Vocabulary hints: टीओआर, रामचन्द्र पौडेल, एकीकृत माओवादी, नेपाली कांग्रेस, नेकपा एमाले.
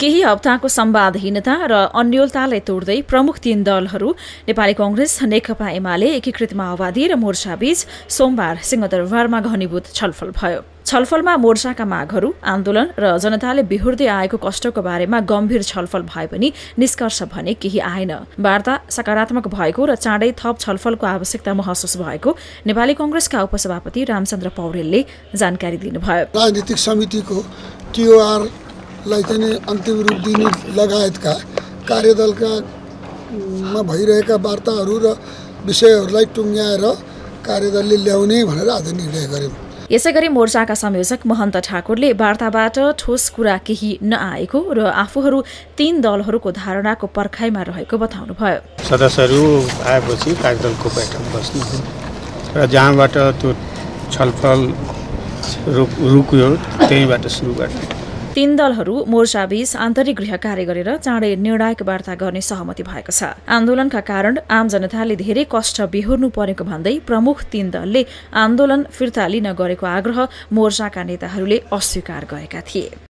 केही हप्ताको संवादहीनता र अन्योलतालाई तोड्दै प्रमुख तीन दलहरू नेपाली कांग्रेस, नेकपा एमाले, एकीकृत माओवादी र मोर्चाबीच सोमबार सिंहदरवारमा घनीभूत छलफल भयो। छलफलमा मोर्चाका मागहरू, आन्दोलन र जनताले बिहोर्दै आएको कष्टको बारेमा गम्भीर छलफल भए पनि निष्कर्ष भने केही आएन। वार्ता सकारात्मक भएको र चाँडै थप छलफलको आवश्यकता महसुस भएको नेपाली कांग्रेसका उपसभापति रामचन्द्र पौडेलले जानकारी दिनुभयो। राजनीतिक समितिको टीओआर लाइने अंतिम रूप दिने लगायत का कार्यदल का में भइरहेका वार्ताहरू र विषयहरूलाई टुंग्याएर कार्यदलले ल्याउने भनेर आज निर्णय गर्यो। यसैगरी मोर्चाका संयोजक महन्त ठाकुरले वार्ताबाट ठोस कुरा केही नआएको र आफूहरू तीन दलहरूको धारणाको पर्खाइमा रहेको बताउनुभयो। सदस्यहरू आएपछि कार्यदलको बैठक बस्नु र जहाँबाट त्यो छलफल रुक्यो त्यहीबाट सुरु गर्ने। तीन दलहरू मोर्चाबीच आन्तरिक गृह कार्य गरेर चाँडै निर्णायक वार्ता गर्ने सहमति भएको छ। आन्दोलनका कारण आम जनताले धेरै कष्ट बिहोर्नु परेको भन्दै प्रमुख तीन दलले आन्दोलन फिर्ता लिन गरेको आग्रह मोर्चाका नेताहरूले अस्वीकार गरेका थिए।